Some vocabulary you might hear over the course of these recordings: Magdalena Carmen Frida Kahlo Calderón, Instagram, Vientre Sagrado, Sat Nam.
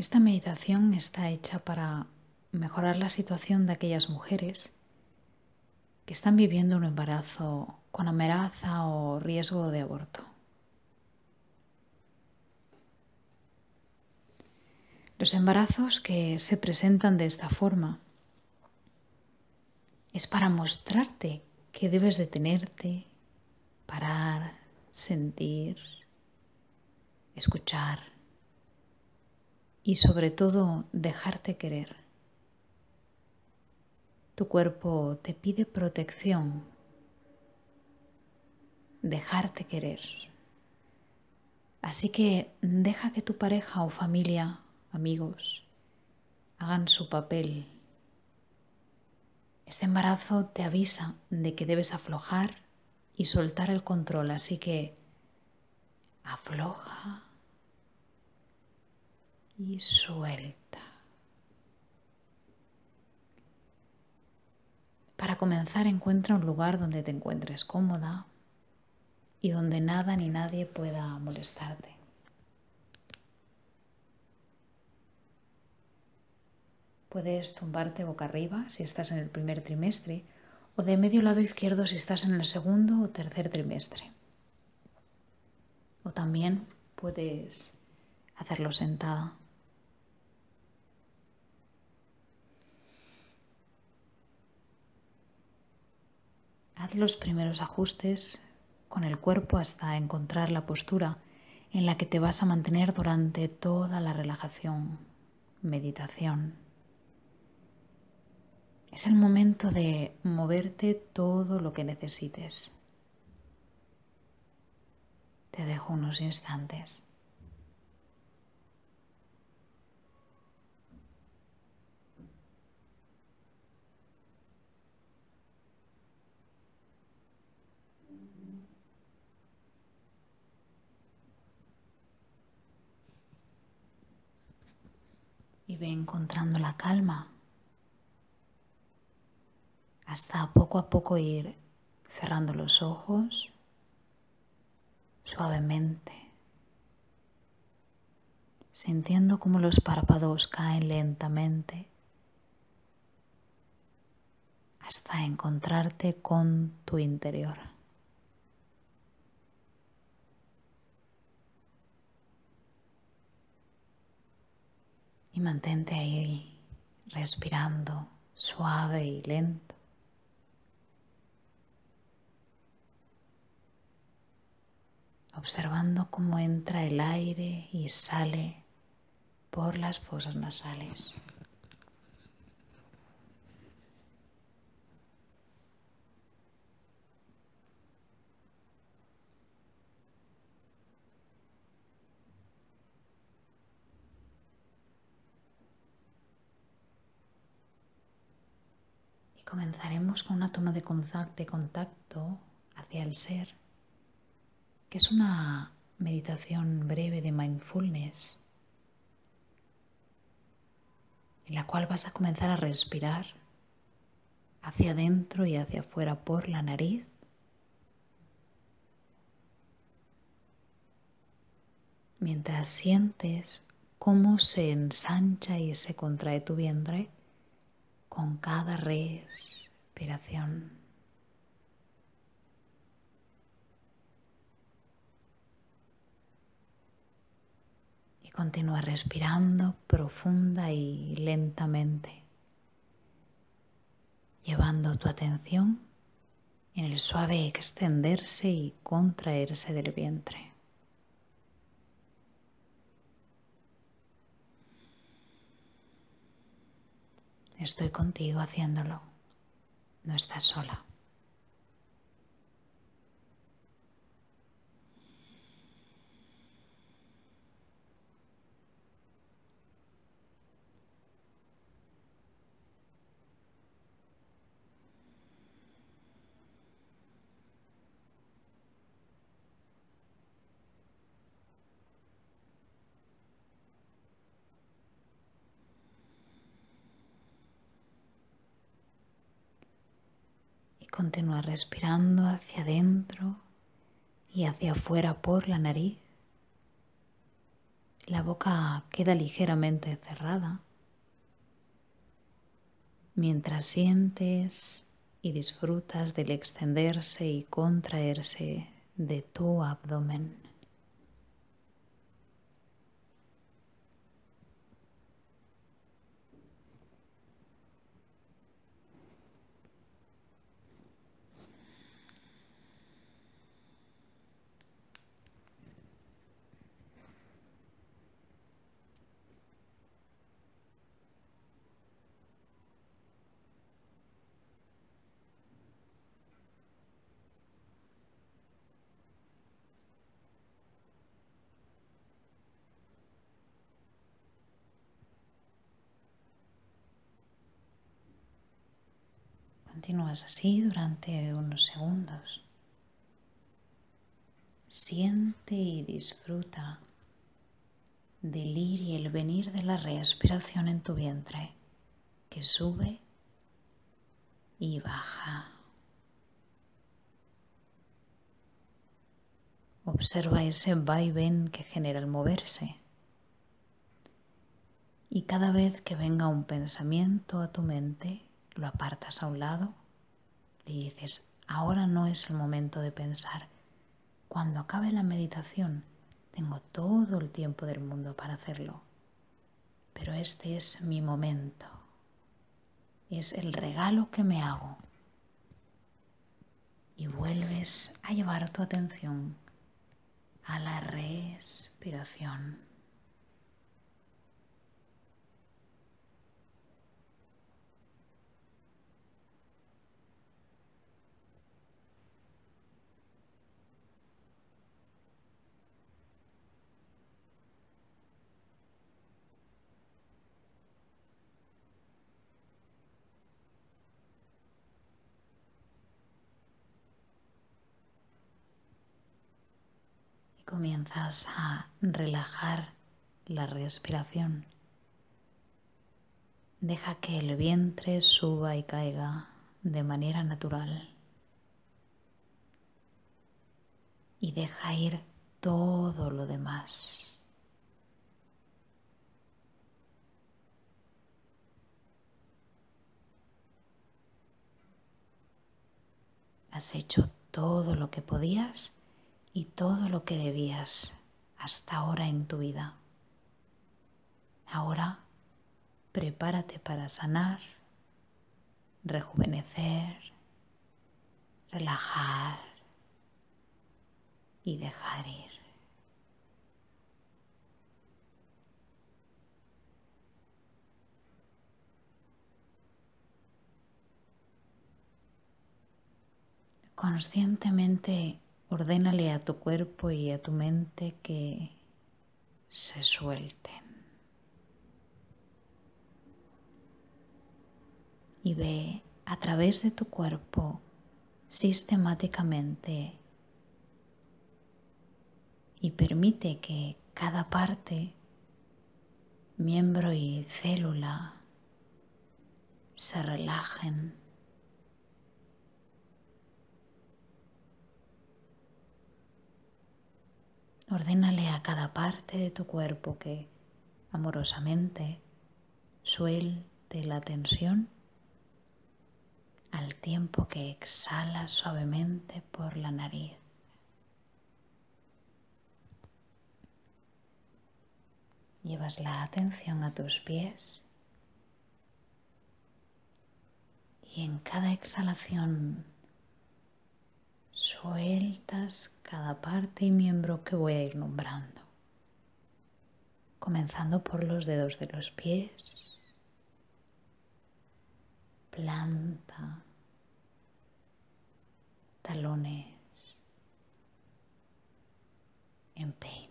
Esta meditación está hecha para mejorar la situación de aquellas mujeres que están viviendo un embarazo con amenaza o riesgo de aborto. Los embarazos que se presentan de esta forma es para mostrarte que debes detenerte, parar, sentir, escuchar y sobre todo dejarte querer. Tu cuerpo te pide protección, dejarte querer. Así que deja que tu pareja o familia, amigos, hagan su papel. Este embarazo te avisa de que debes aflojar y soltar el control, así que afloja y suelta. Para comenzar, encuentra un lugar donde te encuentres cómoda y donde nada ni nadie pueda molestarte. Puedes tumbarte boca arriba si estás en el primer trimestre o de medio lado izquierdo si estás en el segundo o tercer trimestre. O también puedes hacerlo sentada. Haz los primeros ajustes con el cuerpo hasta encontrar la postura en la que te vas a mantener durante toda la relajación, meditación. Es el momento de moverte todo lo que necesites. Te dejo unos instantes. Y ve encontrando la calma, hasta poco a poco ir cerrando los ojos suavemente, sintiendo cómo los párpados caen lentamente hasta encontrarte con tu interior. Y mantente ahí respirando suave y lento. Observando cómo entra el aire y sale por las fosas nasales. Y comenzaremos con una toma de contacto hacia el ser, que es una meditación breve de mindfulness, en la cual vas a comenzar a respirar hacia adentro y hacia afuera por la nariz, mientras sientes cómo se ensancha y se contrae tu vientre con cada respiración. Y continúa respirando profunda y lentamente, llevando tu atención en el suave extenderse y contraerse del vientre. Estoy contigo haciéndolo, no estás sola. Continúa respirando hacia adentro y hacia afuera por la nariz, La boca queda ligeramente cerrada mientras sientes y disfrutas del extenderse y contraerse de tu abdomen. Continúas así durante unos segundos. Siente y disfruta del ir y el venir de la respiración en tu vientre, que sube y baja. Observa ese vaivén que genera al moverse. Y cada vez que venga un pensamiento a tu mente, lo apartas a un lado y dices, ahora no es el momento de pensar. Cuando acabe la meditación, tengo todo el tiempo del mundo para hacerlo. Pero este es mi momento. Es el regalo que me hago. Y vuelves a llevar tu atención a la respiración. Comienzas a relajar la respiración. Deja que el vientre suba y caiga de manera natural. Y deja ir todo lo demás. Has hecho todo lo que podías y todo lo que debías hasta ahora en tu vida. Ahora prepárate para sanar, rejuvenecer, relajar y dejar ir. Conscientemente ordénale a tu cuerpo y a tu mente que se suelten. Y ve a través de tu cuerpo sistemáticamente y permite que cada parte, miembro y célula, se relajen. Ordénale a cada parte de tu cuerpo que, amorosamente, suelte la tensión al tiempo que exhala suavemente por la nariz. Llevas la atención a tus pies y en cada exhalación sueltas cada parte y miembro que voy a ir nombrando, comenzando por los dedos de los pies, planta, talones, empeines.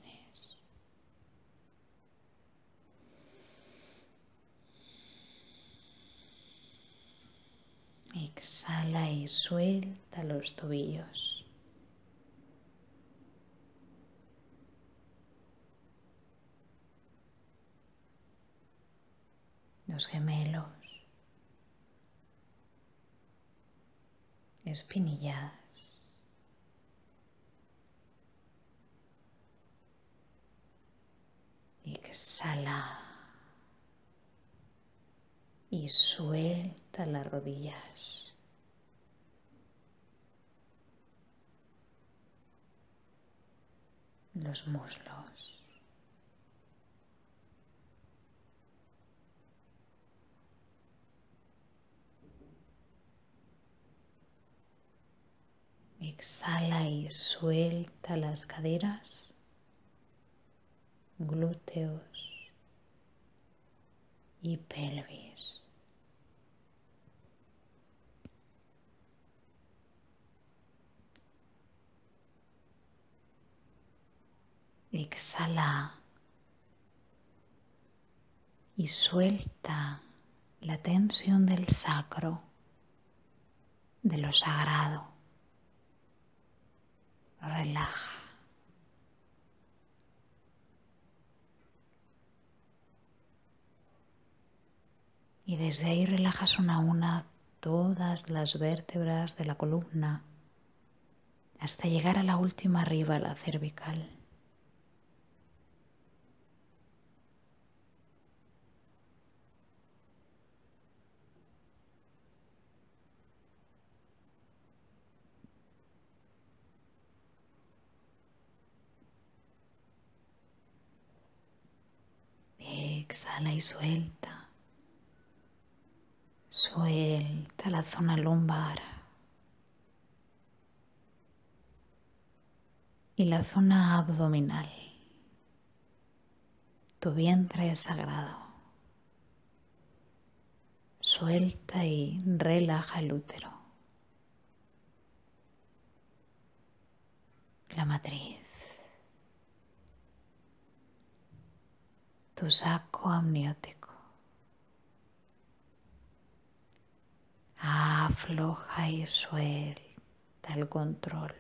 Exhala y suelta los tobillos. Los gemelos, espinillas, y Exhala y suelta las rodillas. Los muslos. Exhala y suelta las caderas, glúteos y pelvis. Exhala y suelta la tensión del sacro, de lo sagrado. Relaja. Y desde ahí relajas una a una todas las vértebras de la columna hasta llegar a la última arriba, la cervical. Exhala y suelta. Suelta la zona lumbar y la zona abdominal. Tu vientre es sagrado. Suelta y relaja el útero, la matriz, tu saco amniótico. Afloja y suelta el control.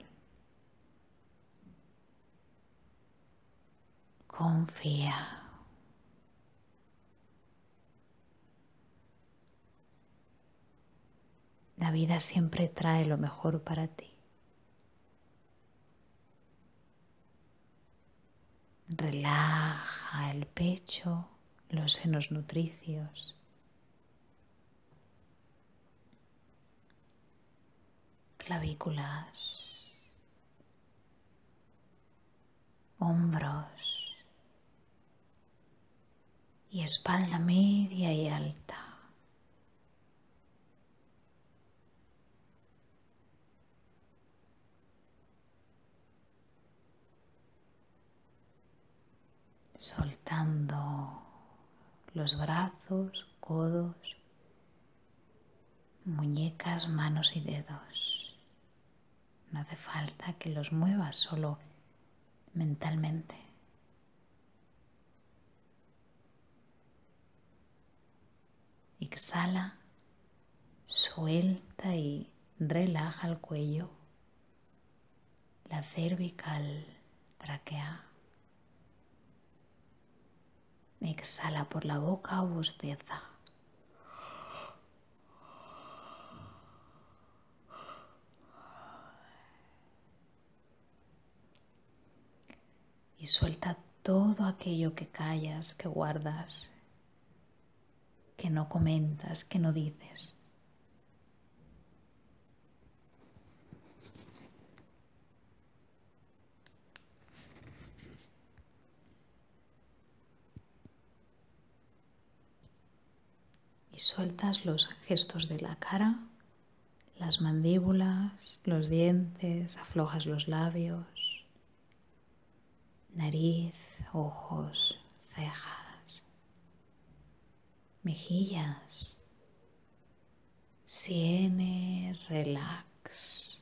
Confía. La vida siempre trae lo mejor para ti. Relaja el pecho, los senos nutricios. Clavículas. Hombros. Y espalda media y alta. Soltando los brazos, codos, muñecas, manos y dedos. No hace falta que los muevas, solo mentalmente. Exhala, suelta y relaja el cuello, la cervical, tráquea. Exhala por la boca o bosteza. Y suelta todo aquello que callas, que guardas, que no comentas, que no dices. Sueltas los gestos de la cara, las mandíbulas, los dientes, aflojas los labios, nariz, ojos, cejas, mejillas, sienes, relax,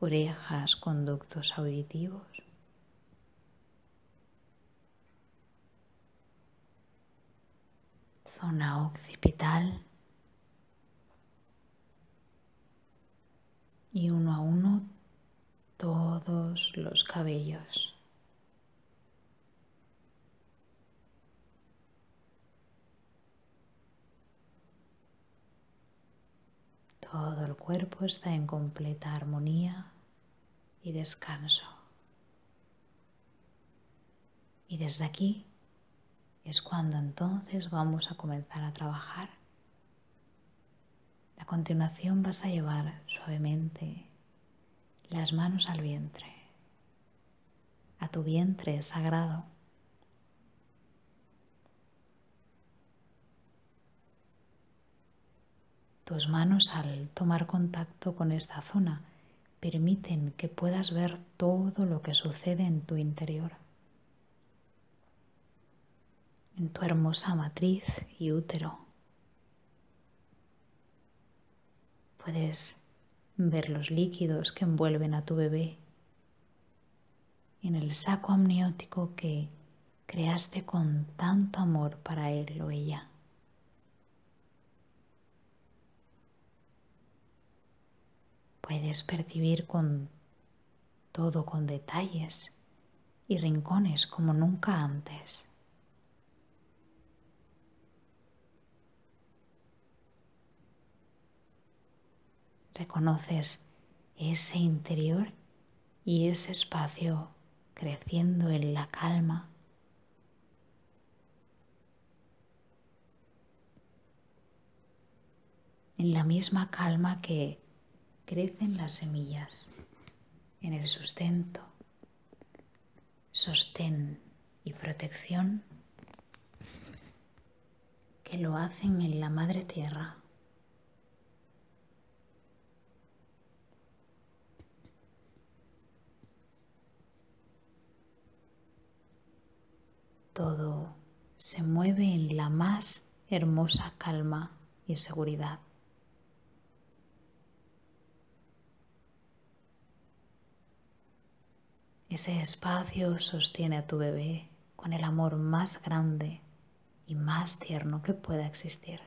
orejas, conductos auditivos. Zona occipital y uno a uno todos los cabellos. Todo el cuerpo está en completa armonía y descanso. Y Y desde aquí es cuando entonces vamos a comenzar a trabajar. A continuación vas a llevar suavemente las manos al vientre, a tu vientre sagrado. Tus manos, al tomar contacto con esta zona, permiten que puedas ver todo lo que sucede en tu interior, en tu hermosa matriz y útero. Puedes ver los líquidos que envuelven a tu bebé, en el saco amniótico que creaste con tanto amor para él o ella. Puedes percibir con detalles y rincones como nunca antes. Reconoces ese interior y ese espacio creciendo en la calma. En la misma calma que crecen las semillas en el sustento, sostén y protección que lo hacen en la madre tierra. Todo se mueve en la más hermosa calma y seguridad. Ese espacio sostiene a tu bebé con el amor más grande y más tierno que pueda existir.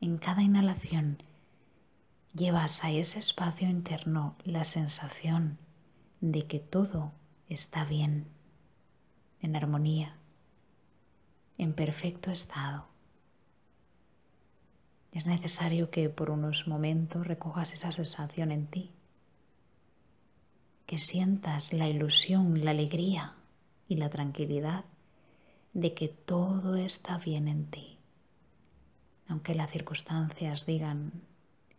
En cada inhalación llevas a ese espacio interno la sensación de que todo está bien, en armonía, en perfecto estado. Es necesario que por unos momentos recojas esa sensación en ti, que sientas la ilusión, la alegría y la tranquilidad de que todo está bien en ti, aunque las circunstancias digan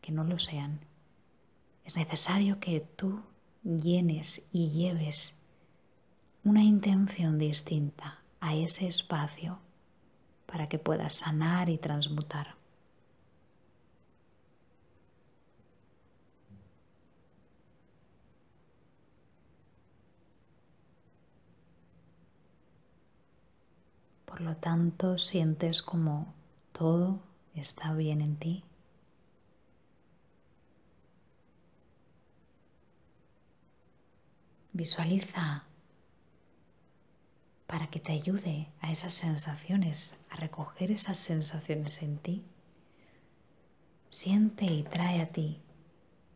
que no lo sean. Es necesario que tú llenes y lleves una intención distinta a ese espacio para que puedas sanar y transmutar. Por lo tanto, sientes como todo está bien en ti. Visualiza, para que te ayude a esas sensaciones, a recoger esas sensaciones en ti. Siente y trae a ti,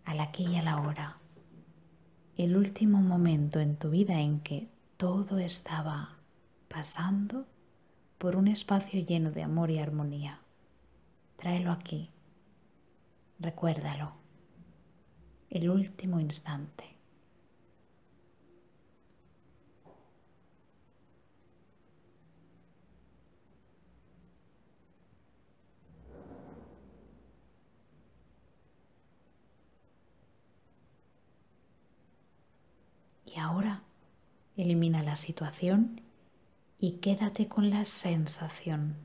al aquí y a la hora, el último momento en tu vida en que todo estaba pasando por un espacio lleno de amor y armonía. Tráelo aquí, recuérdalo, el último instante. Y ahora elimina la situación y quédate con la sensación.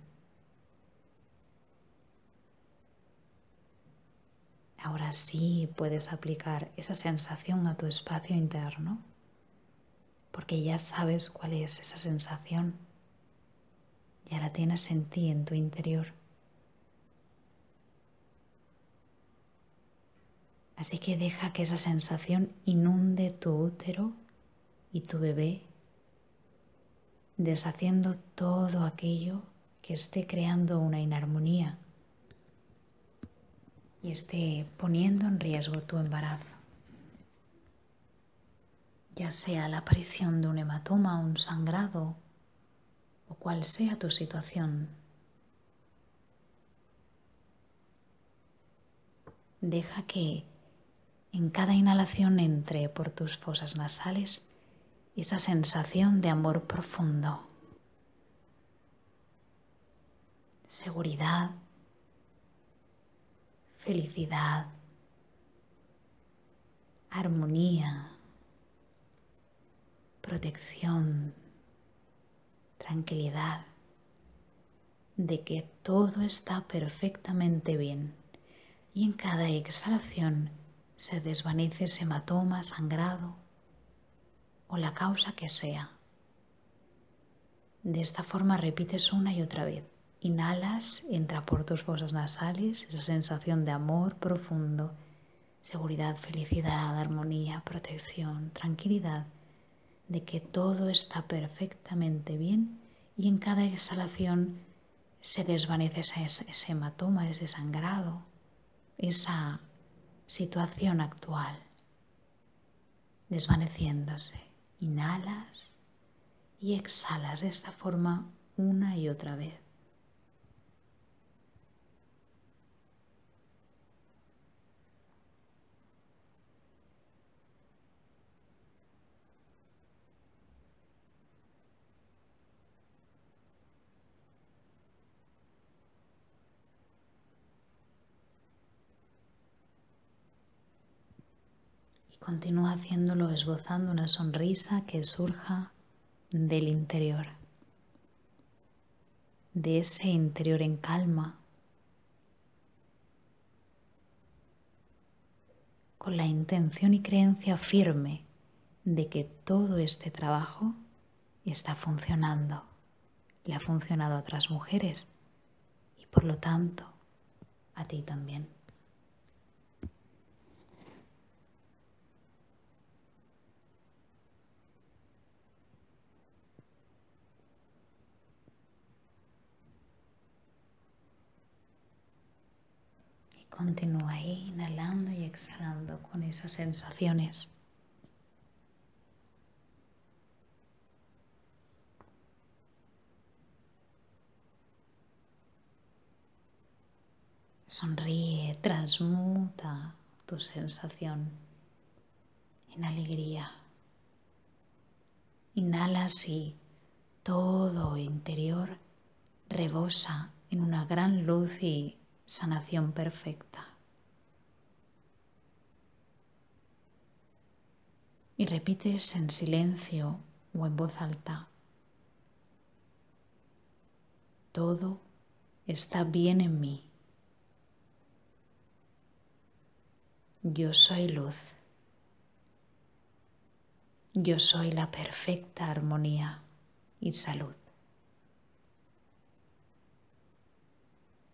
Ahora sí puedes aplicar esa sensación a tu espacio interno, porque ya sabes cuál es esa sensación. Ya la tienes en ti, en tu interior. Así que deja que esa sensación inunde tu útero y tu bebé, deshaciendo todo aquello que esté creando una inarmonía y esté poniendo en riesgo tu embarazo. Ya sea la aparición de un hematoma, un sangrado o cual sea tu situación. Deja que en cada inhalación entre por tus fosas nasales esa sensación de amor profundo, seguridad, felicidad, armonía, protección, tranquilidad, de que todo está perfectamente bien y en cada exhalación se desvanece ese hematoma, sangrado o la causa que sea. De esta forma repites una y otra vez. Inhalas, entra por tus fosas nasales esa sensación de amor profundo, seguridad, felicidad, armonía, protección, tranquilidad, de que todo está perfectamente bien y en cada exhalación se desvanece ese hematoma, ese sangrado, esa situación actual, desvaneciéndose. Inhalas y exhalas de esta forma una y otra vez. Continúa haciéndolo esbozando una sonrisa que surja del interior, de ese interior en calma, con la intención y creencia firme de que todo este trabajo está funcionando, le ha funcionado a otras mujeres y por lo tanto a ti también. Continúa ahí, inhalando y exhalando con esas sensaciones. Sonríe, transmuta tu sensación en alegría. Inhalas y todo interior rebosa en una gran luz y sanación perfecta. Y repites en silencio o en voz alta. Todo está bien en mí. Yo soy luz. Yo soy la perfecta armonía y salud.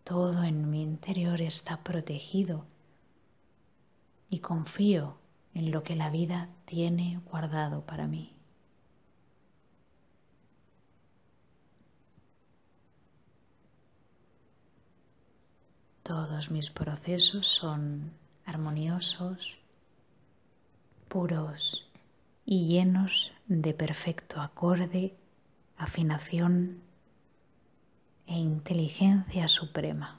Todo en mi interior está protegido y confío en lo que la vida tiene guardado para mí. Todos mis procesos son armoniosos, puros y llenos de perfecto acorde, afinación e inteligencia suprema.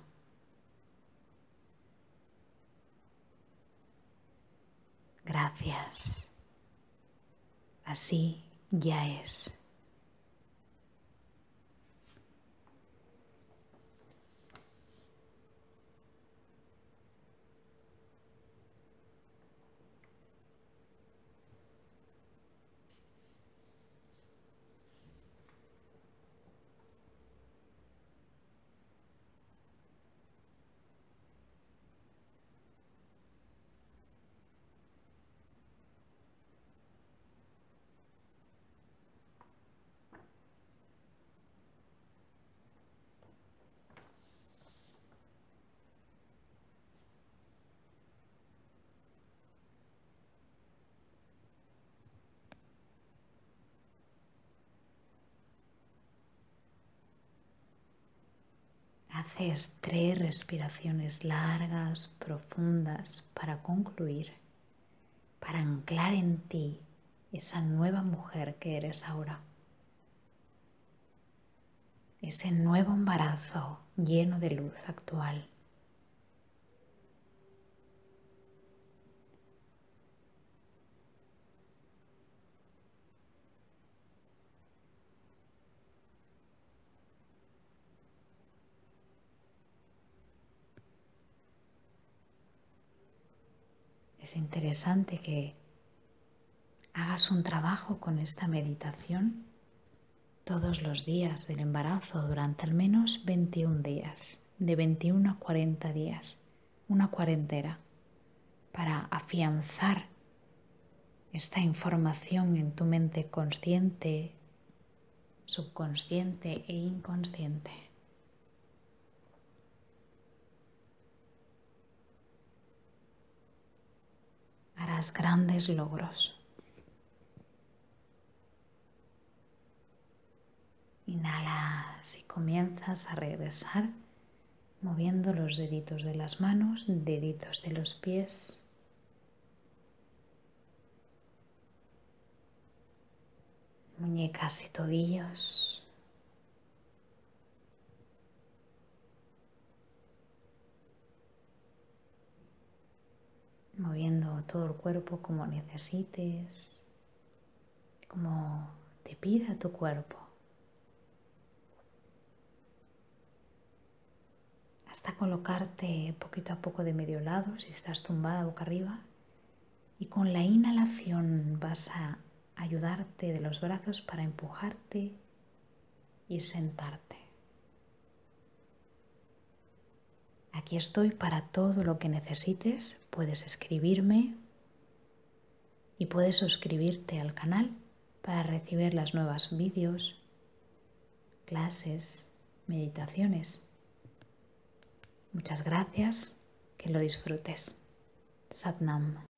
Gracias. Así ya es. Haces 3 respiraciones largas, profundas, para concluir, para anclar en ti esa nueva mujer que eres ahora. ese nuevo embarazo lleno de luz actual. Es interesante que hagas un trabajo con esta meditación todos los días del embarazo durante al menos 21 días, de 21 a 40 días, una cuarentena, para afianzar esta información en tu mente consciente, subconsciente e inconsciente. Harás grandes logros. Inhalas y comienzas a regresar moviendo los deditos de las manos, deditos de los pies. Muñecas y tobillos. Moviendo todo el cuerpo como necesites, como te pida tu cuerpo, hasta colocarte poquito a poco de medio lado si estás tumbada boca arriba, y con la inhalación vas a ayudarte de los brazos para empujarte y sentarte. Aquí estoy para todo lo que necesites. Puedes escribirme y puedes suscribirte al canal para recibir las nuevas vídeos, clases, meditaciones. Muchas gracias, que lo disfrutes. Sat Nam.